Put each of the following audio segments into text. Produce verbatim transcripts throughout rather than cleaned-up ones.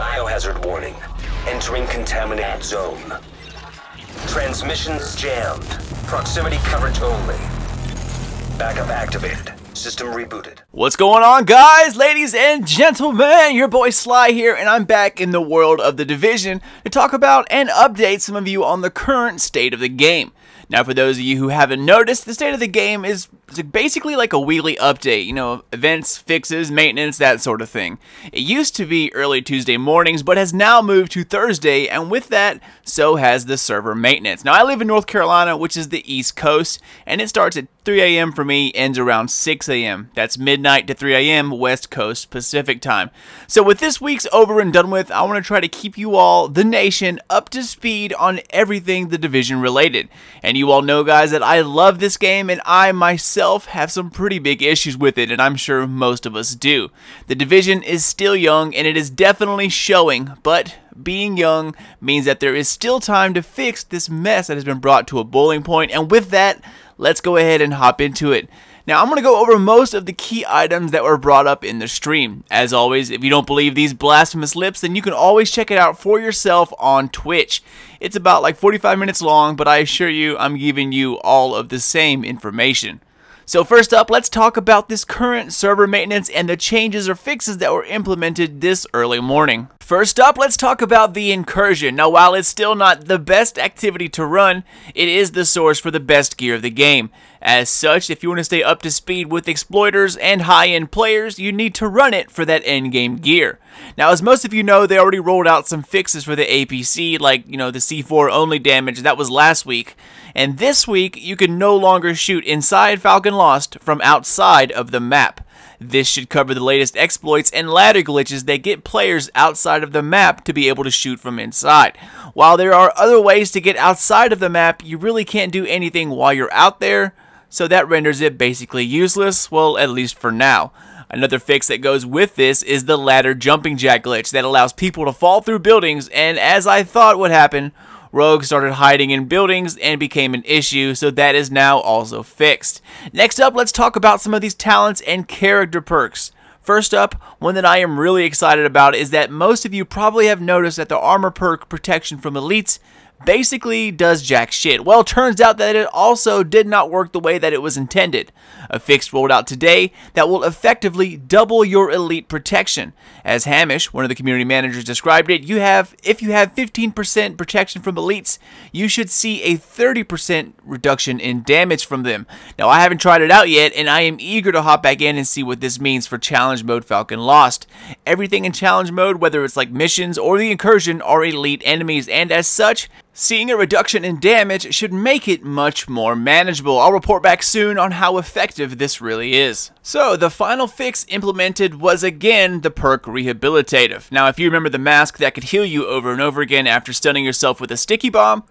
Biohazard warning. Entering contaminated zone. Transmissions jammed. Proximity coverage only. Backup activated. System rebooted. What's going on, guys, ladies and gentlemen? Your boy Sly here, and I'm back in the world of The Division to talk about and update some of you on the current state of the game. Now, for those of you who haven't noticed, the state of the game is basically like a weekly update, you know, events, fixes, maintenance, that sort of thing. It used to be early Tuesday mornings, but has now moved to Thursday, and with that, so has the server maintenance. Now, I live in North Carolina, which is the East Coast, and it starts at three A M for me, ends around six A M That's midnight to three A M West Coast Pacific time. So with this week's over and done with, I want to try to keep you all, the nation, up to speed on everything The Division related. And you all know, guys, that I love this game, and I myself have some pretty big issues with it, and I'm sure most of us do. The Division is still young, and it is definitely showing, but being young means that there is still time to fix this mess that has been brought to a boiling point, and with that, let's go ahead and hop into it. Now, I'm going to go over most of the key items that were brought up in the stream. As always, if you don't believe these blasphemous lips, then you can always check it out for yourself on Twitch. It's about like forty-five minutes long, but I assure you I'm giving you all of the same information. So first up, let's talk about this current server maintenance and the changes or fixes that were implemented this early morning. First up, let's talk about the incursion. Now, while it's still not the best activity to run, it is the source for the best gear of the game. As such, if you want to stay up to speed with exploiters and high-end players, you need to run it for that end-game gear. Now, as most of you know, they already rolled out some fixes for the A P C, like, you know, the C four only damage. That was last week. And this week, you can no longer shoot inside Falcon Lost from outside of the map. This should cover the latest exploits and ladder glitches that get players outside of the map to be able to shoot from inside. While there are other ways to get outside of the map, you really can't do anything while you're out there, so that renders it basically useless, well, at least for now. Another fix that goes with this is the ladder jumping jack glitch that allows people to fall through buildings, and as I thought would happen, rogues started hiding in buildings and became an issue, so that is now also fixed. Next up, let's talk about some of these talents and character perks. First up, one that I am really excited about is that most of you probably have noticed that the armor perk Protection from Elites basically does jack shit. Well, turns out that it also did not work the way that it was intended. A fix rolled out today that will effectively double your elite protection. As Hamish, one of the community managers, described it, you have, if you have fifteen percent protection from elites, you should see a thirty percent reduction in damage from them. Now, I haven't tried it out yet, and I am eager to hop back in and see what this means for Challenge Mode Falcon Lost. Everything in Challenge Mode, whether it's like missions or the incursion, are elite enemies, and as such, seeing a reduction in damage should make it much more manageable. I'll report back soon on how effective this really is. So, the final fix implemented was again the perk Rehabilitative. Now, if you remember the mask that could heal you over and over again after stunning yourself with a sticky bomb,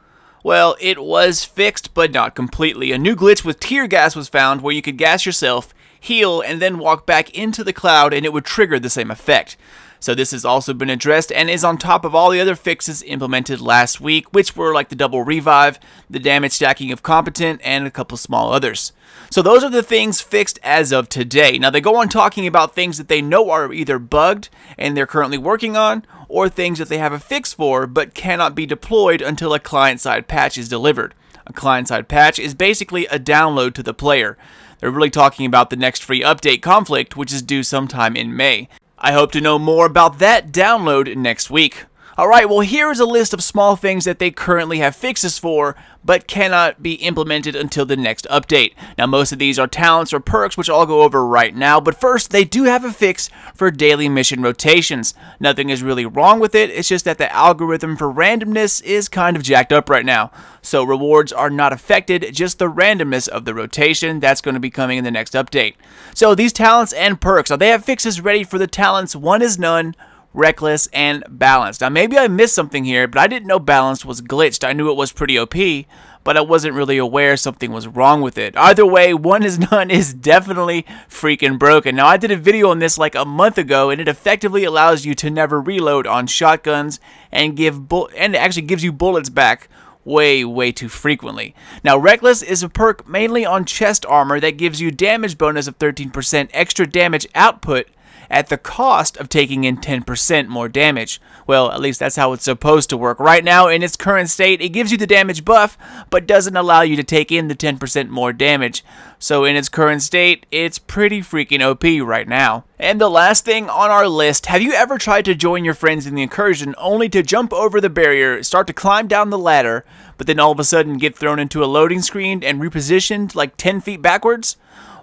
well, it was fixed, but not completely. A new glitch with tear gas was found where you could gas yourself, heal, and then walk back into the cloud and it would trigger the same effect. So this has also been addressed and is on top of all the other fixes implemented last week, which were like the double revive, the damage stacking of competent, and a couple small others. So those are the things fixed as of today. Now, they go on talking about things that they know are either bugged and they're currently working on, or things that they have a fix for but cannot be deployed until a client-side patch is delivered. A client-side patch is basically a download to the player. They're really talking about the next free update, Conflict, which is due sometime in May. I hope to know more about that download next week. Alright, well, here is a list of small things that they currently have fixes for, but cannot be implemented until the next update. Now, most of these are talents or perks, which I'll go over right now, but first, they do have a fix for daily mission rotations. Nothing is really wrong with it, it's just that the algorithm for randomness is kind of jacked up right now. So rewards are not affected, just the randomness of the rotation. That's going to be coming in the next update. So these talents and perks, now they have fixes ready for the talents One is None, Reckless, and Balanced. Now, maybe I missed something here, but I didn't know Balanced was glitched. I knew it was pretty O P, but I wasn't really aware something was wrong with it. Either way, One is None is definitely freaking broken. Now, I did a video on this like a month ago, and it effectively allows you to never reload on shotguns and give bull- and it actually gives you bullets back way, way too frequently. Now, Reckless is a perk mainly on chest armor that gives you damage bonus of thirteen percent, extra damage output, at the cost of taking in ten percent more damage. Well, at least that's how it's supposed to work. Right now, in its current state, it gives you the damage buff, but doesn't allow you to take in the ten percent more damage. So in its current state, it's pretty freaking O P right now. And the last thing on our list, have you ever tried to join your friends in the incursion only to jump over the barrier, start to climb down the ladder, but then all of a sudden get thrown into a loading screen and repositioned like ten feet backwards?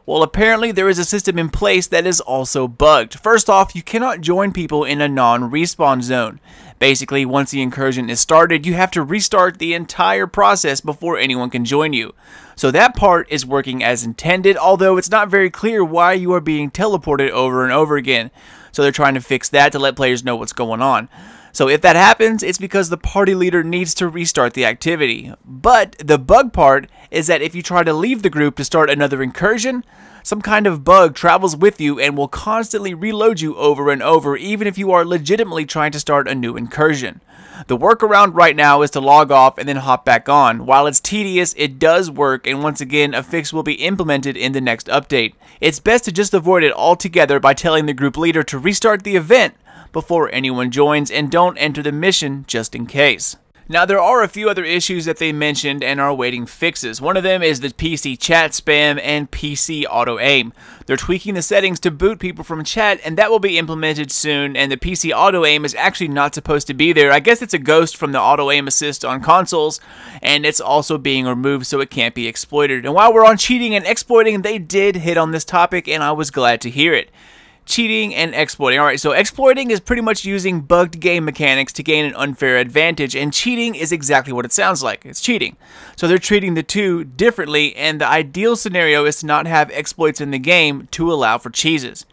Well, apparently there is a system in place that is also bugged. First off, you cannot join people in a non-respawn zone. Basically, once the incursion is started, you have to restart the entire process before anyone can join you. So that part is working as intended, although it's not very clear why you are being teleported over and over again. So they're trying to fix that to let players know what's going on. So if that happens, it's because the party leader needs to restart the activity. But the bug part is that if you try to leave the group to start another incursion, some kind of bug travels with you and will constantly reload you over and over, even if you are legitimately trying to start a new incursion. The workaround right now is to log off and then hop back on. While it's tedious, it does work, and once again, a fix will be implemented in the next update. It's best to just avoid it altogether by telling the group leader to restart the event before anyone joins, and don't enter the mission just in case. Now, there are a few other issues that they mentioned and are awaiting fixes. One of them is the P C chat spam and P C auto aim. They're tweaking the settings to boot people from chat, and that will be implemented soon, and the P C auto aim is actually not supposed to be there. I guess it's a ghost from the auto aim assist on consoles, and it's also being removed, so it can't be exploited. And while we're on cheating and exploiting, they did hit on this topic, and I was glad to hear it. Cheating and exploiting. Alright, so exploiting is pretty much using bugged game mechanics to gain an unfair advantage, and cheating is exactly what it sounds like. It's cheating. So they're treating the two differently, and the ideal scenario is to not have exploits in the game to allow for cheeses.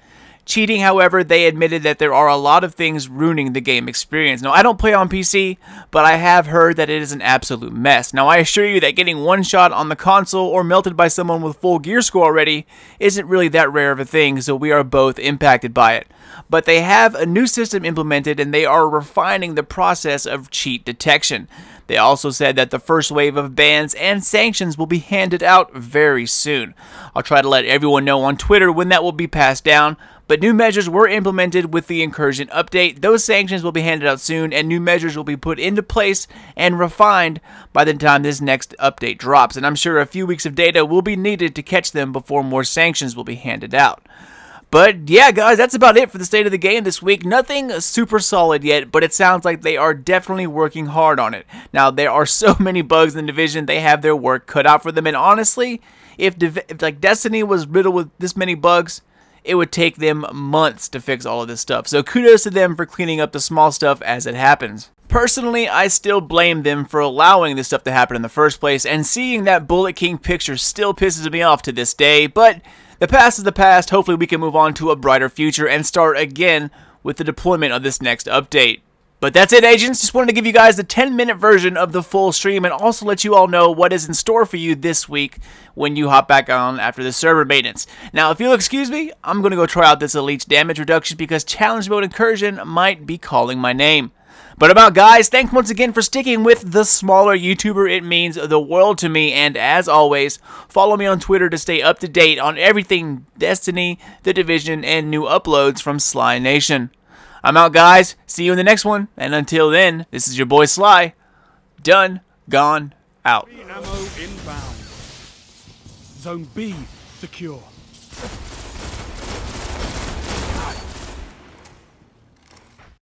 Cheating, however, they admitted that there are a lot of things ruining the game experience. Now, I don't play on P C, but I have heard that it is an absolute mess. Now, I assure you that getting one shot on the console or melted by someone with full gear score already isn't really that rare of a thing, so we are both impacted by it. But they have a new system implemented, and they are refining the process of cheat detection. They also said that the first wave of bans and sanctions will be handed out very soon. I'll try to let everyone know on Twitter when that will be passed down, but new measures were implemented with the incursion update. Those sanctions will be handed out soon, and new measures will be put into place and refined by the time this next update drops, and I'm sure a few weeks of data will be needed to catch them before more sanctions will be handed out. But yeah, guys, that's about it for the state of the game this week. Nothing super solid yet, but it sounds like they are definitely working hard on it. Now, there are so many bugs in the Division, they have their work cut out for them, and honestly, if, if like Destiny was riddled with this many bugs, it would take them months to fix all of this stuff. So kudos to them for cleaning up the small stuff as it happens. Personally, I still blame them for allowing this stuff to happen in the first place, and seeing that Bullet King picture still pisses me off to this day, but the past is the past. Hopefully we can move on to a brighter future and start again with the deployment of this next update. But that's it, agents. Just wanted to give you guys the ten minute version of the full stream, and also let you all know what is in store for you this week when you hop back on after the server maintenance. Now, if you'll excuse me, I'm going to go try out this Elite's damage reduction, because challenge mode incursion might be calling my name. But about, guys, thanks once again for sticking with the smaller YouTuber. It means the world to me, and as always, follow me on Twitter to stay up to date on everything Destiny, The Division, and new uploads from Sly Nation. I'm out, guys. See you in the next one, and until then, this is your boy Sly. Done, gone, out. Ammo inbound. Zone B secure.